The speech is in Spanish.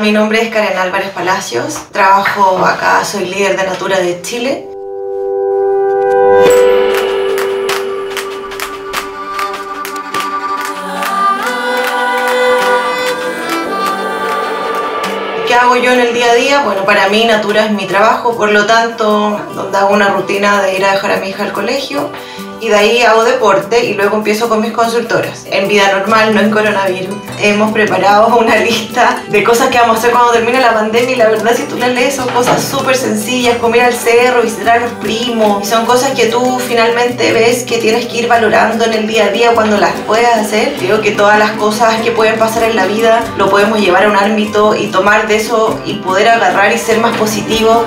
Mi nombre es Karen Álvarez Palacios, trabajo acá, soy líder de Natura de Chile. ¿Qué hago yo en el día a día? Bueno, para mí Natura es mi trabajo, por lo tanto, donde hago una rutina de ir a dejar a mi hija al colegio y de ahí hago deporte y luego empiezo con mis consultoras. En vida normal, no en coronavirus, hemos preparado una lista de cosas que vamos a hacer cuando termine la pandemia y la verdad, si tú las lees, son cosas súper sencillas, como ir al cerro, visitar a los primos, y son cosas que tú finalmente ves que tienes que ir valorando en el día a día cuando las puedas hacer. Creo que todas las cosas que pueden pasar en la vida lo podemos llevar a un ámbito y tomar de eso y poder agarrar y ser más positivo.